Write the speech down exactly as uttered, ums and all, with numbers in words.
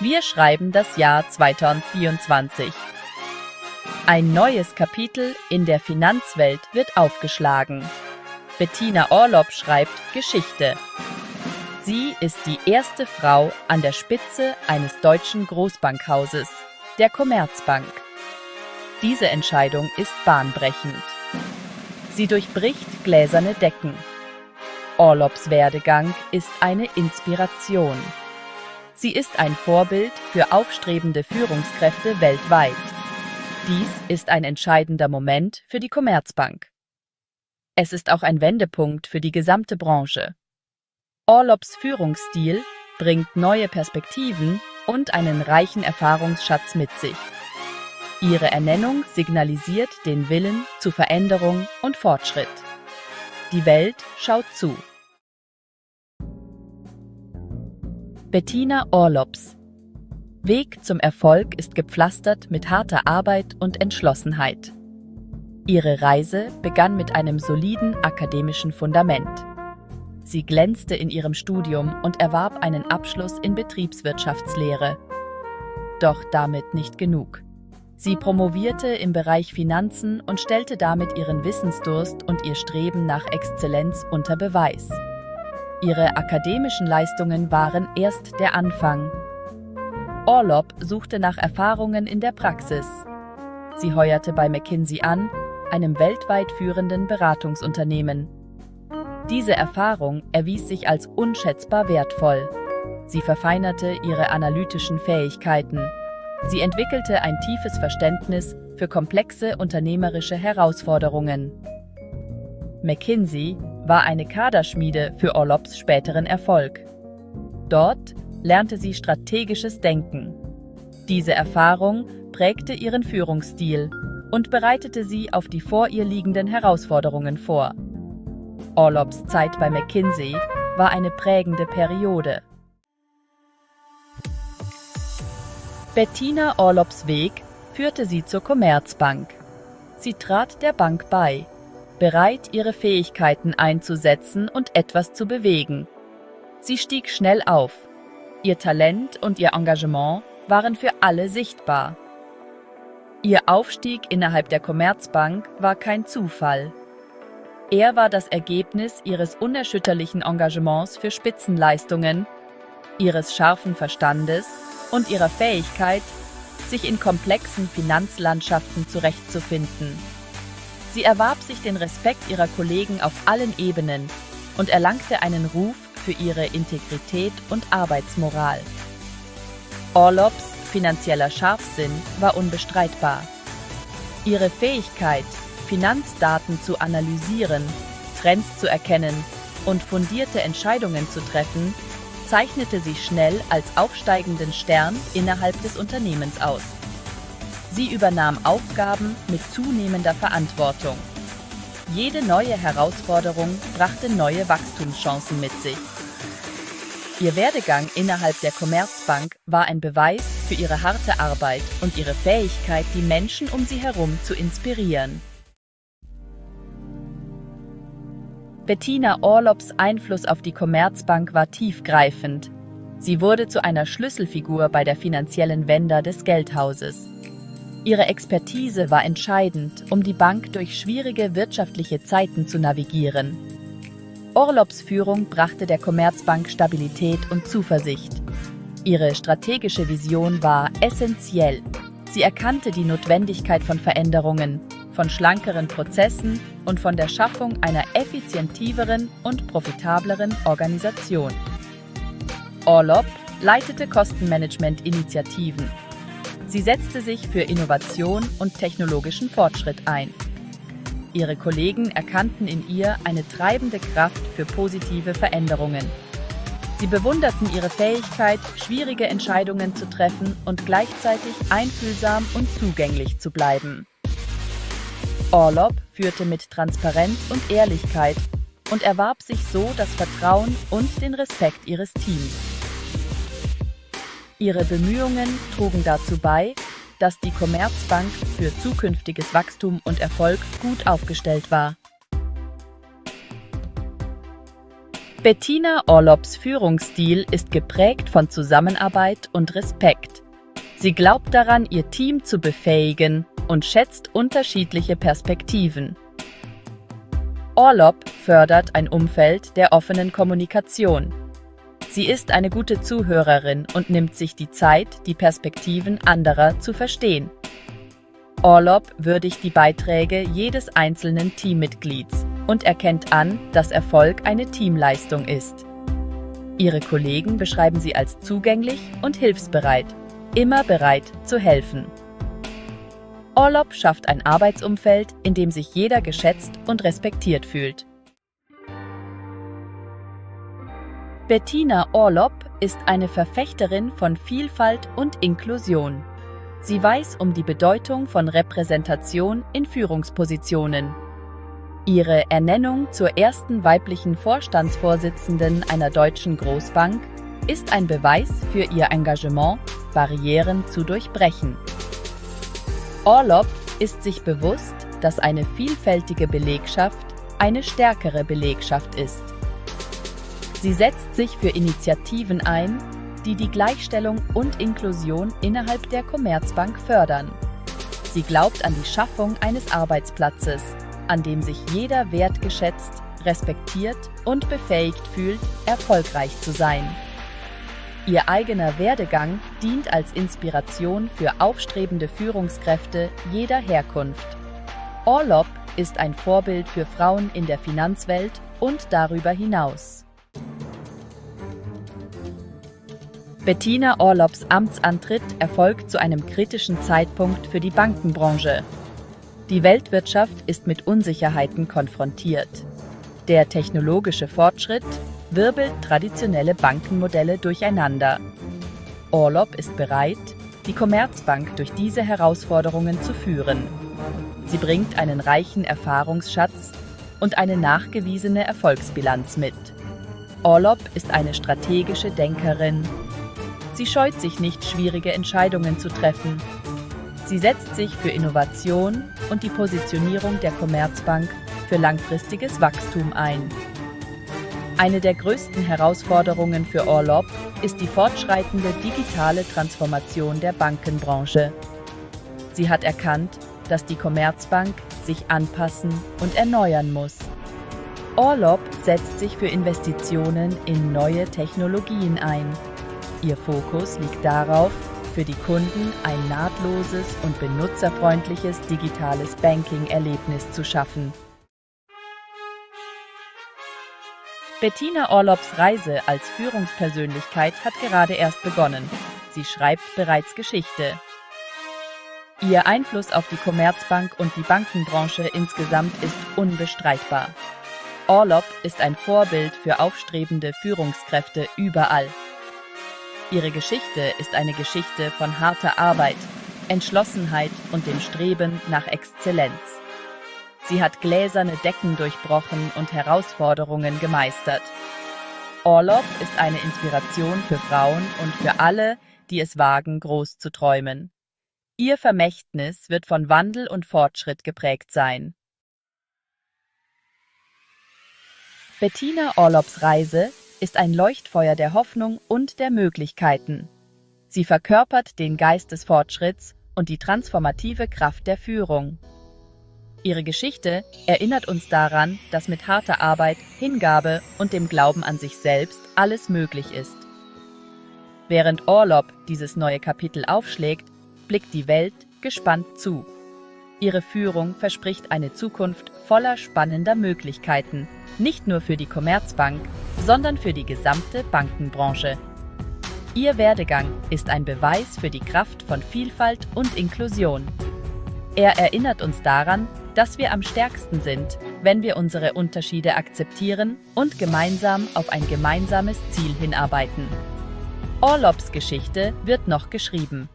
Wir schreiben das Jahr zweitausendvierundzwanzig. Ein neues Kapitel in der Finanzwelt wird aufgeschlagen. Bettina Orlopp schreibt Geschichte. Sie ist die erste Frau an der Spitze eines deutschen Großbankhauses, der Commerzbank. Diese Entscheidung ist bahnbrechend. Sie durchbricht gläserne Decken. Orlopps Werdegang ist eine Inspiration. Sie ist ein Vorbild für aufstrebende Führungskräfte weltweit. Dies ist ein entscheidender Moment für die Commerzbank. Es ist auch ein Wendepunkt für die gesamte Branche. Orlopps Führungsstil bringt neue Perspektiven und einen reichen Erfahrungsschatz mit sich. Ihre Ernennung signalisiert den Willen zu Veränderung und Fortschritt. Die Welt schaut zu. Bettina Orlopps Weg zum Erfolg ist gepflastert mit harter Arbeit und Entschlossenheit. Ihre Reise begann mit einem soliden akademischen Fundament. Sie glänzte in ihrem Studium und erwarb einen Abschluss in Betriebswirtschaftslehre. Doch damit nicht genug. Sie promovierte im Bereich Finanzen und stellte damit ihren Wissensdurst und ihr Streben nach Exzellenz unter Beweis. Ihre akademischen Leistungen waren erst der Anfang. Orlopp suchte nach Erfahrungen in der Praxis. Sie heuerte bei McKinsey an, einem weltweit führenden Beratungsunternehmen. Diese Erfahrung erwies sich als unschätzbar wertvoll. Sie verfeinerte ihre analytischen Fähigkeiten. Sie entwickelte ein tiefes Verständnis für komplexe unternehmerische Herausforderungen. McKinsey war eine Kaderschmiede für Orlopps späteren Erfolg. Dort lernte sie strategisches Denken. Diese Erfahrung prägte ihren Führungsstil und bereitete sie auf die vor ihr liegenden Herausforderungen vor. Orlopps Zeit bei McKinsey war eine prägende Periode. Bettina Orlopps Weg führte sie zur Commerzbank. Sie trat der Bank bei, bereit, ihre Fähigkeiten einzusetzen und etwas zu bewegen. Sie stieg schnell auf. Ihr Talent und ihr Engagement waren für alle sichtbar. Ihr Aufstieg innerhalb der Commerzbank war kein Zufall. Er war das Ergebnis ihres unerschütterlichen Engagements für Spitzenleistungen, ihres scharfen Verstandes und ihrer Fähigkeit, sich in komplexen Finanzlandschaften zurechtzufinden. Sie erwarb sich den Respekt ihrer Kollegen auf allen Ebenen und erlangte einen Ruf für ihre Integrität und Arbeitsmoral. Orlopps finanzieller Scharfsinn war unbestreitbar. Ihre Fähigkeit, Finanzdaten zu analysieren, Trends zu erkennen und fundierte Entscheidungen zu treffen, zeichnete sie schnell als aufsteigenden Stern innerhalb des Unternehmens aus. Sie übernahm Aufgaben mit zunehmender Verantwortung. Jede neue Herausforderung brachte neue Wachstumschancen mit sich. Ihr Werdegang innerhalb der Commerzbank war ein Beweis für ihre harte Arbeit und ihre Fähigkeit, die Menschen um sie herum zu inspirieren. Bettina Orlopps Einfluss auf die Commerzbank war tiefgreifend. Sie wurde zu einer Schlüsselfigur bei der finanziellen Wende des Geldhauses. Ihre Expertise war entscheidend, um die Bank durch schwierige wirtschaftliche Zeiten zu navigieren. Orlopps Führung brachte der Commerzbank Stabilität und Zuversicht. Ihre strategische Vision war essentiell. Sie erkannte die Notwendigkeit von Veränderungen, von schlankeren Prozessen und von der Schaffung einer effizientiveren und profitableren Organisation. Orlopp leitete Kostenmanagement-Initiativen. Sie setzte sich für Innovation und technologischen Fortschritt ein. Ihre Kollegen erkannten in ihr eine treibende Kraft für positive Veränderungen. Sie bewunderten ihre Fähigkeit, schwierige Entscheidungen zu treffen und gleichzeitig einfühlsam und zugänglich zu bleiben. Orlopp führte mit Transparenz und Ehrlichkeit und erwarb sich so das Vertrauen und den Respekt ihres Teams. Ihre Bemühungen trugen dazu bei, dass die Commerzbank für zukünftiges Wachstum und Erfolg gut aufgestellt war. Bettina Orlopps Führungsstil ist geprägt von Zusammenarbeit und Respekt. Sie glaubt daran, ihr Team zu befähigen und schätzt unterschiedliche Perspektiven. Orlopp fördert ein Umfeld der offenen Kommunikation. Sie ist eine gute Zuhörerin und nimmt sich die Zeit, die Perspektiven anderer zu verstehen. Orlopp würdigt die Beiträge jedes einzelnen Teammitglieds und erkennt an, dass Erfolg eine Teamleistung ist. Ihre Kollegen beschreiben sie als zugänglich und hilfsbereit, immer bereit zu helfen. Orlopp schafft ein Arbeitsumfeld, in dem sich jeder geschätzt und respektiert fühlt. Bettina Orlopp ist eine Verfechterin von Vielfalt und Inklusion. Sie weiß um die Bedeutung von Repräsentation in Führungspositionen. Ihre Ernennung zur ersten weiblichen Vorstandsvorsitzenden einer deutschen Großbank ist ein Beweis für ihr Engagement, Barrieren zu durchbrechen. Orlopp ist sich bewusst, dass eine vielfältige Belegschaft eine stärkere Belegschaft ist. Sie setzt sich für Initiativen ein, die die Gleichstellung und Inklusion innerhalb der Commerzbank fördern. Sie glaubt an die Schaffung eines Arbeitsplatzes, an dem sich jeder wertgeschätzt, respektiert und befähigt fühlt, erfolgreich zu sein. Ihr eigener Werdegang dient als Inspiration für aufstrebende Führungskräfte jeder Herkunft. Orlopp ist ein Vorbild für Frauen in der Finanzwelt und darüber hinaus. Bettina Orlopps Amtsantritt erfolgt zu einem kritischen Zeitpunkt für die Bankenbranche. Die Weltwirtschaft ist mit Unsicherheiten konfrontiert. Der technologische Fortschritt wirbelt traditionelle Bankenmodelle durcheinander. Orlopp ist bereit, die Commerzbank durch diese Herausforderungen zu führen. Sie bringt einen reichen Erfahrungsschatz und eine nachgewiesene Erfolgsbilanz mit. Orlopp ist eine strategische Denkerin. Sie scheut sich nicht, schwierige Entscheidungen zu treffen. Sie setzt sich für Innovation und die Positionierung der Commerzbank für langfristiges Wachstum ein. Eine der größten Herausforderungen für Orlopp ist die fortschreitende digitale Transformation der Bankenbranche. Sie hat erkannt, dass die Commerzbank sich anpassen und erneuern muss. Orlopp setzt sich für Investitionen in neue Technologien ein. Ihr Fokus liegt darauf, für die Kunden ein nahtloses und benutzerfreundliches digitales Banking-Erlebnis zu schaffen. Bettina Orlopps Reise als Führungspersönlichkeit hat gerade erst begonnen. Sie schreibt bereits Geschichte. Ihr Einfluss auf die Commerzbank und die Bankenbranche insgesamt ist unbestreitbar. Orlopp ist ein Vorbild für aufstrebende Führungskräfte überall. Ihre Geschichte ist eine Geschichte von harter Arbeit, Entschlossenheit und dem Streben nach Exzellenz. Sie hat gläserne Decken durchbrochen und Herausforderungen gemeistert. Orlopp ist eine Inspiration für Frauen und für alle, die es wagen, groß zu träumen. Ihr Vermächtnis wird von Wandel und Fortschritt geprägt sein. Bettina Orlopps Reise ist ein Leuchtfeuer der Hoffnung und der Möglichkeiten. Sie verkörpert den Geist des Fortschritts und die transformative Kraft der Führung. Ihre Geschichte erinnert uns daran, dass mit harter Arbeit, Hingabe und dem Glauben an sich selbst alles möglich ist. Während Orlopp dieses neue Kapitel aufschlägt, blickt die Welt gespannt zu. Ihre Führung verspricht eine Zukunft voller spannender Möglichkeiten, nicht nur für die Commerzbank, sondern für die gesamte Bankenbranche. Ihr Werdegang ist ein Beweis für die Kraft von Vielfalt und Inklusion. Er erinnert uns daran, dass wir am stärksten sind, wenn wir unsere Unterschiede akzeptieren und gemeinsam auf ein gemeinsames Ziel hinarbeiten. Orlopps Geschichte wird noch geschrieben.